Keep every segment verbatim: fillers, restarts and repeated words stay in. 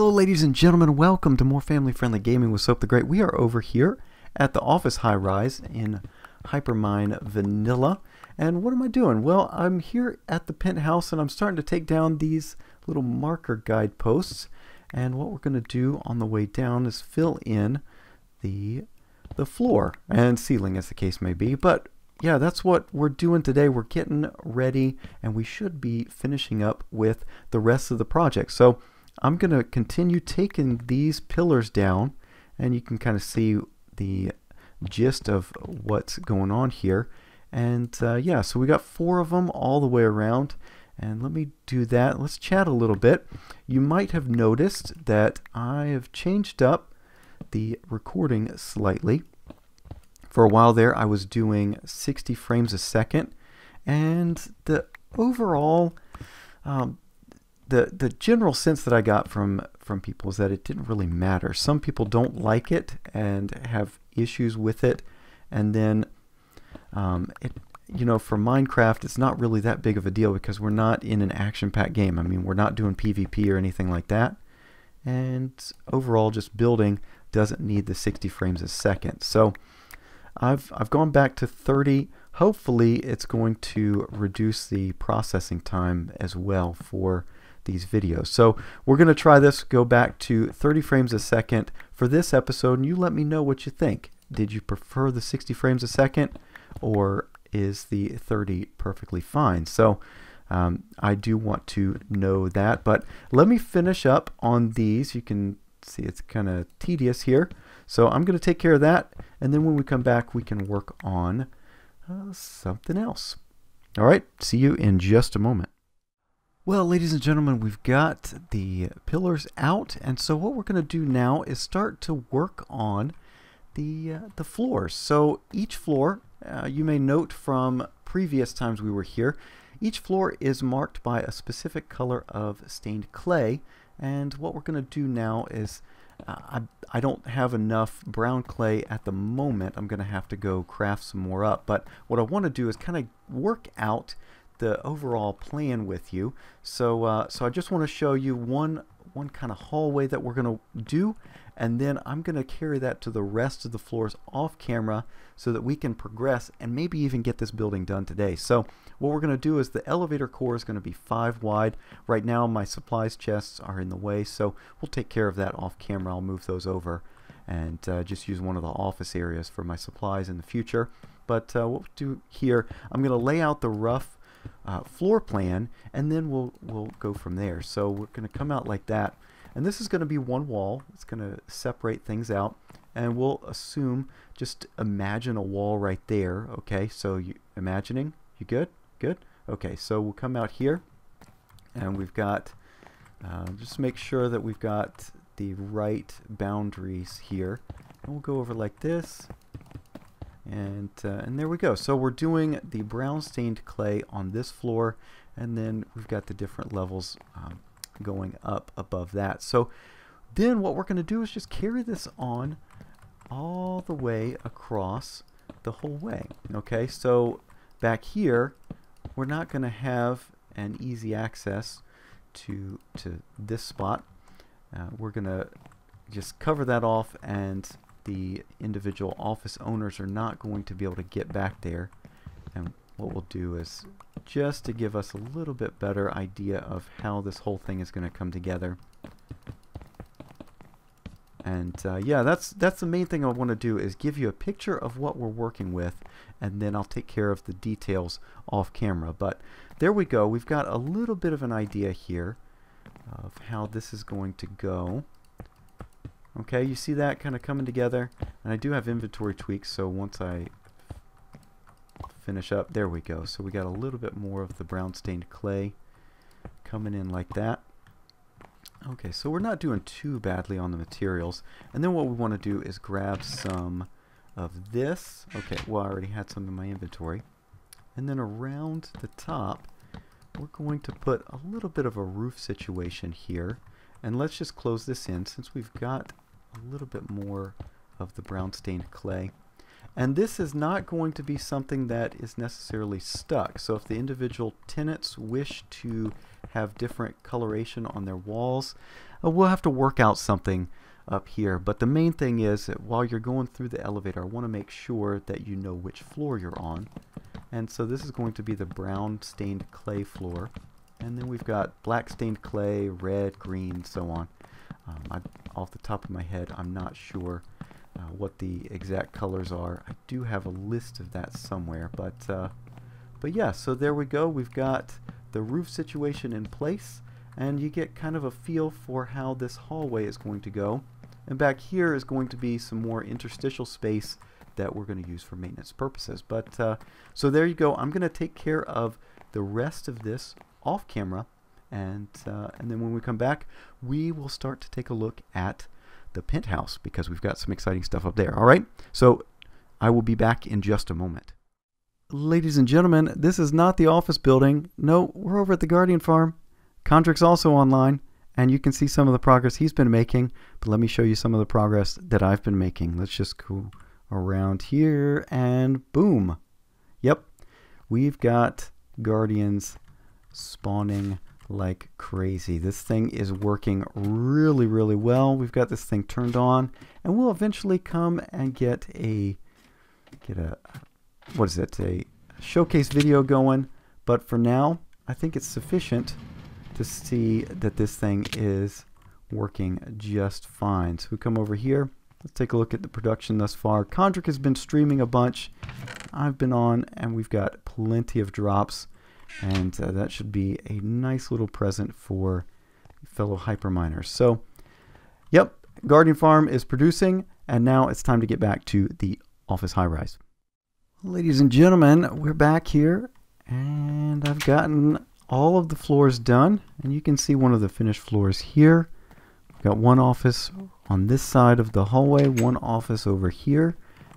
Hello ladies and gentlemen, welcome to more family-friendly gaming with Soap the Great. We are over here at the office high-rise in Hypermine Vanilla. And what am I doing? Well, I'm here at the penthouse and I'm starting to take down these little marker guideposts. And what we're going to do on the way down is fill in the, the floor and ceiling as the case may be. But yeah, that's what we're doing today. We're getting ready and we should be finishing up with the rest of the project. So I'm going to continue taking these pillars down, and you can kind of see the gist of what's going on here. And uh, yeah, so we got four of them all the way around, and let me do that. Let's chat a little bit. You might have noticed that I have changed up the recording slightly. For a while there, I was doing sixty frames a second, and the overall um, The, the general sense that I got from, from people is that it didn't really matter. Some people don't like it and have issues with it. And then, um, it, you know, for Minecraft, it's not really that big of a deal because we're not in an action-packed game. I mean, we're not doing PvP or anything like that. And overall, just building doesn't need the sixty frames a second. So I've, I've gone back to thirty. Hopefully, it's going to reduce the processing time as well for these videos. So we're going to try this, go back to thirty frames a second for this episode, and you let me know what you think. Did you prefer the sixty frames a second, or is the thirty perfectly fine? So um, I do want to know that, but let me finish up on these. You can see it's kind of tedious here, so I'm going to take care of that, and then when we come back we can work on uh, something else. Alright, see you in just a moment. Well, ladies and gentlemen, we've got the pillars out, and so what we're going to do now is start to work on the, uh, the floors. So each floor, uh, you may note from previous times we were here, each floor is marked by a specific color of stained clay, and what we're going to do now is, uh, I, I don't have enough brown clay at the moment. I'm going to have to go craft some more up, but what I want to do is kind of work out the overall plan with you. So uh, so I just want to show you one one kind of hallway that we're going to do, and then I'm going to carry that to the rest of the floors off camera so that we can progress and maybe even get this building done today. So what we're going to do is the elevator core is going to be five wide. Right now my supplies chests are in the way, so we'll take care of that off camera. I'll move those over and uh, just use one of the office areas for my supplies in the future. But uh, what we'll do here, I'm going to lay out the rough Uh, floor plan, and then we'll we'll go from there. So we're going to come out like that, and this is going to be one wall. It's going to separate things out, and we'll assume, just imagine a wall right there. Okay, so you imagining, you good? Good? Okay, so we'll come out here, and we've got uh, just make sure that we've got the right boundaries here, and we'll go over like this. And, uh, and there we go. So we're doing the brown stained clay on this floor, and then we've got the different levels um, going up above that. So then what we're going to do is just carry this on all the way across the whole way. Okay, so back here we're not going to have an easy access to, to this spot. Uh, we're going to just cover that off, and the individual office owners are not going to be able to get back there. And what we'll do is just to give us a little bit better idea of how this whole thing is going to come together. And uh, yeah, that's that's the main thing I want to do, is give you a picture of what we're working with, and then I'll take care of the details off camera. But there we go, we've got a little bit of an idea here of how this is going to go. Okay, you see that kind of coming together, and I do have inventory tweaks, so once I finish up, there we go. So we got a little bit more of the brown stained clay coming in like that. Okay, so we're not doing too badly on the materials, and then what we want to do is grab some of this. Okay, well I already had some in my inventory, and then around the top we're going to put a little bit of a roof situation here. And let's just close this in since we've got a little bit more of the brown stained clay. And this is not going to be something that is necessarily stuck. So if the individual tenants wish to have different coloration on their walls. Uh, we'll have to work out something up here, but the main thing is that while you're going through the elevator, I want to make sure that you know which floor you're on. And so this is going to be the brown stained clay floor, and then we've got black stained clay, red, green, so on. Um, I, off the top of my head, I'm not sure uh, what the exact colors are. I do have a list of that somewhere, but uh, but yeah, so there we go. We've got the roof situation in place, and you get kind of a feel for how this hallway is going to go. And back here is going to be some more interstitial space that we're going to use for maintenance purposes. But uh, so there you go. I'm going to take care of the rest of this off camera, and uh, and then when we come back, we will start to take a look at the penthouse, because we've got some exciting stuff up there. All right, so I will be back in just a moment. Ladies and gentlemen, this is not the office building. No, we're over at the Guardian Farm. Kondrick's also online, and you can see some of the progress he's been making, but let me show you some of the progress that I've been making. Let's just go around here, and boom. Yep, we've got Guardians spawning like crazy. This thing is working really, really well. We've got this thing turned on, and we'll eventually come and get a get a what is it a showcase video going, but for now I think it's sufficient to see that this thing is working just fine. So we come over here, let's take a look at the production thus far. Kondrik has been streaming a bunch, I've been on, and we've got plenty of drops. And uh, that should be a nice little present for fellow hyperminers. So, yep, Guardian Farm is producing, and now it's time to get back to the office high-rise. Ladies and gentlemen, we're back here, and I've gotten all of the floors done. And you can see one of the finished floors here. We've got one office on this side of the hallway, one office over here.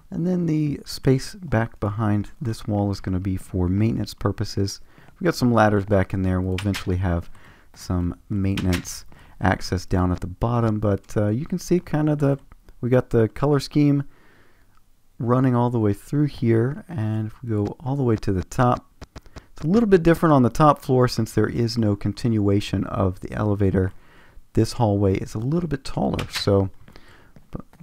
And then the space back behind this wall is going to be for maintenance purposes. We've got some ladders back in there. We'll eventually have some maintenance access down at the bottom, but uh, you can see kind of the, we got the color scheme running all the way through here, and if we go all the way to the top, it's a little bit different on the top floor since there is no continuation of the elevator. This hallway is a little bit taller, so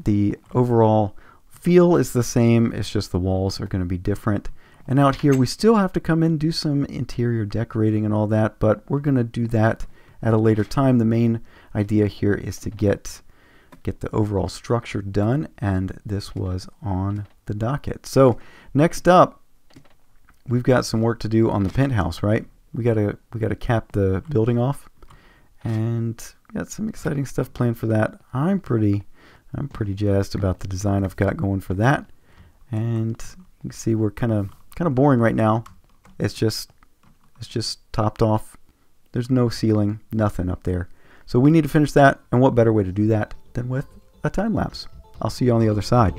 the overall feel is the same, it's just the walls are going to be different. And out here, we still have to come in and do some interior decorating and all that, but we're going to do that at a later time. The main idea here is to get, get the overall structure done, and this was on the docket. So next up, we've got some work to do on the penthouse, right? We gotta, we gotta cap the building off, and we got some exciting stuff planned for that. I'm pretty, I'm pretty jazzed about the design I've got going for that, and you can see we're kind of kind of boring right now. It's just it's just topped off. There's no ceiling, nothing up there. So we need to finish that, and what better way to do that than with a time lapse? I'll see you on the other side.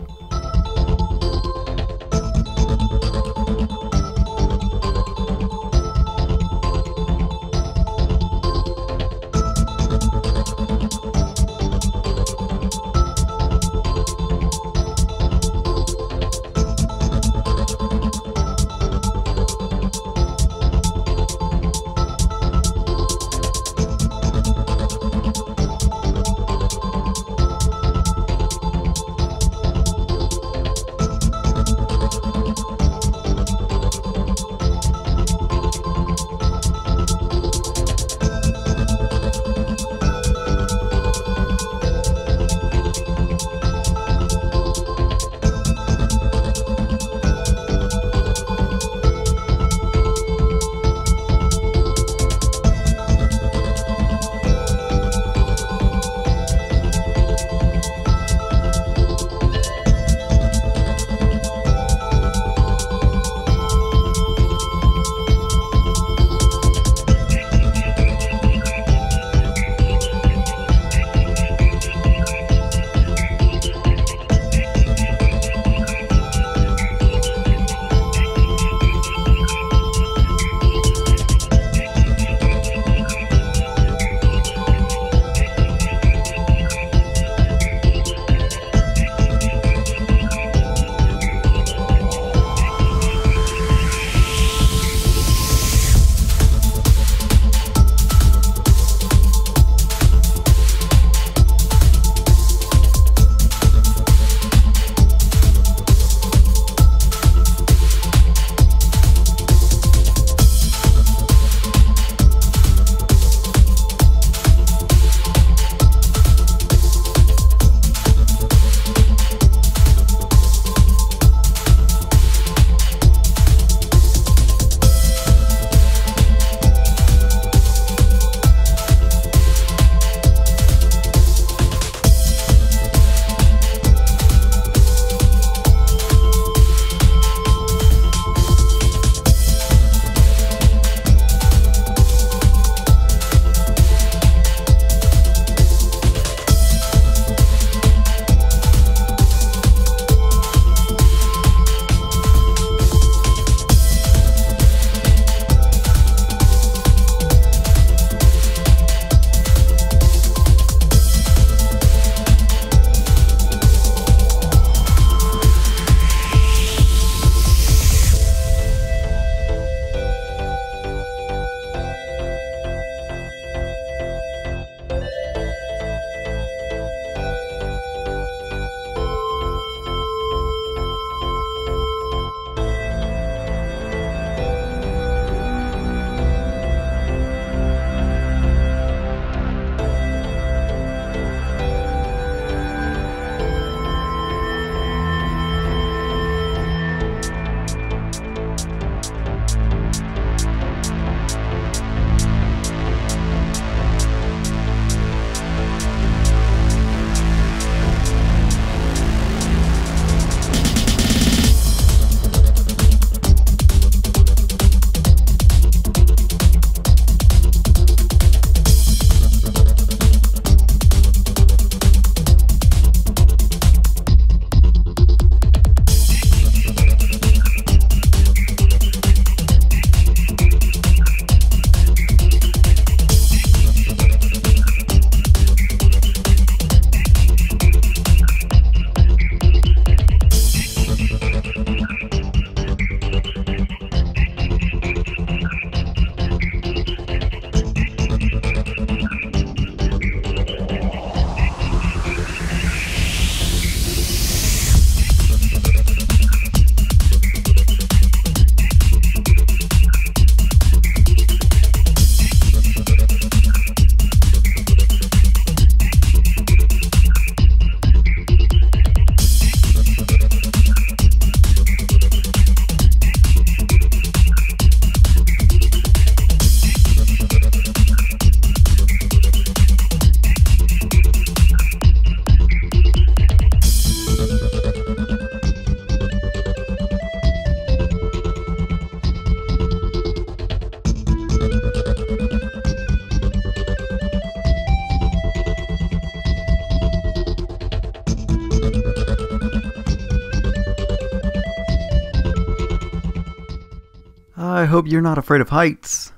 I hope you're not afraid of heights.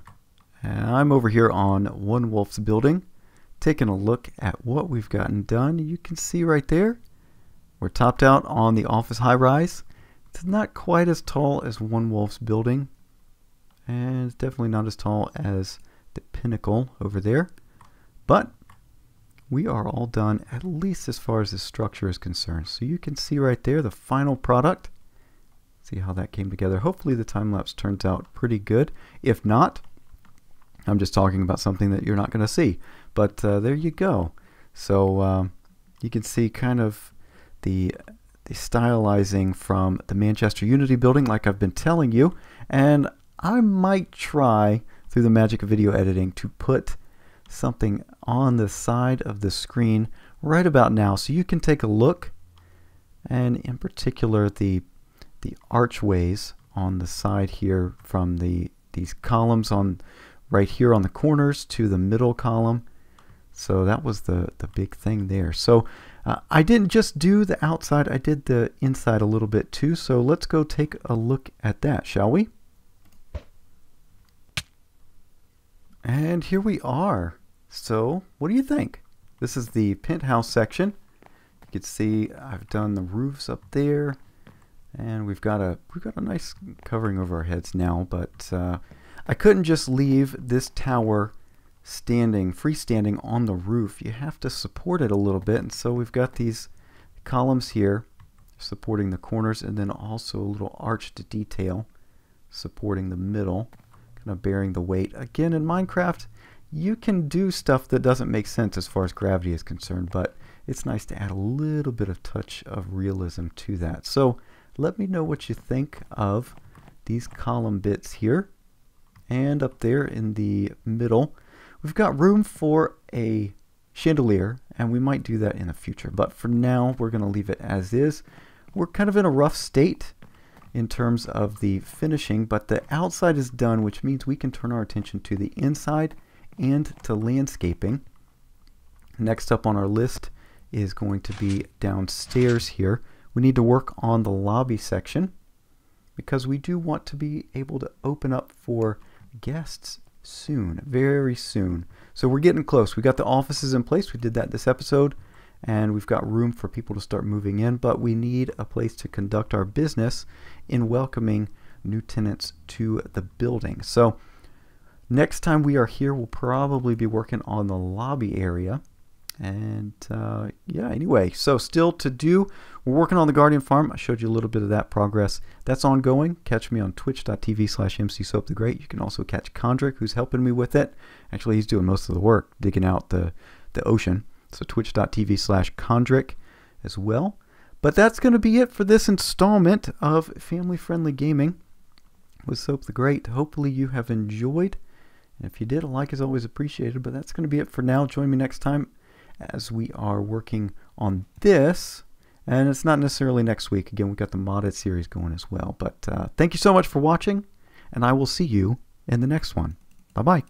I'm over here on One Wolf's building, taking a look at what we've gotten done. You can see right there, we're topped out on the office high-rise. It's not quite as tall as One Wolf's building, and it's definitely not as tall as the pinnacle over there, but we are all done, at least as far as this structure is concerned. So you can see right there the final product. See how that came together. Hopefully the time lapse turns out pretty good. If not, I'm just talking about something that you're not going to see, but uh, there you go. So um, you can see kind of the the stylizing from the Manchester Unity building, like I've been telling you, and I might try through the magic of video editing to put something on the side of the screen right about now so you can take a look, and in particular the the archways on the side here, from the these columns on right here on the corners to the middle column. So that was the the big thing there. So uh, I didn't just do the outside, I did the inside a little bit too, so let's go take a look at that, shall we? And here we are. So what do you think? This is the penthouse section. You can see I've done the roofs up there, and we've got a we've got a nice covering over our heads now, but uh, I couldn't just leave this tower standing, freestanding on the roof. You have to support it a little bit, and so we've got these columns here supporting the corners, and then also a little arched detail supporting the middle, kind of bearing the weight. Again, in Minecraft you can do stuff that doesn't make sense as far as gravity is concerned, but it's nice to add a little bit of touch of realism to that. So let me know what you think of these column bits here, and up there in the middle we've got room for a chandelier, and we might do that in the future, but for now we're going to leave it as is. We're kind of in a rough state in terms of the finishing, but the outside is done, which means we can turn our attention to the inside and to landscaping. Next up on our list is going to be downstairs here. We need to work on the lobby section because we do want to be able to open up for guests soon, very soon. So we're getting close. We got the offices in place. We did that this episode, and we've got room for people to start moving in, but we need a place to conduct our business in welcoming new tenants to the building. So next time we are here, we'll probably be working on the lobby area. And uh, yeah, anyway, so still to do. We're working on the Guardian Farm. I showed you a little bit of that progress. That's ongoing. Catch me on twitch dot t v slash m c soap the great. You can also catch Kondrik, who's helping me with it. Actually, he's doing most of the work, digging out the, the ocean. So twitch dot t v slash Condrick as well. But that's going to be it for this installment of Family Friendly Gaming with Soap the Great. Hopefully you have enjoyed. And if you did, a like is always appreciated. But that's going to be it for now. Join me next time as we are working on this. And it's not necessarily next week. Again, we've got the modded series going as well. But uh, thank you so much for watching, and I will see you in the next one. Bye-bye.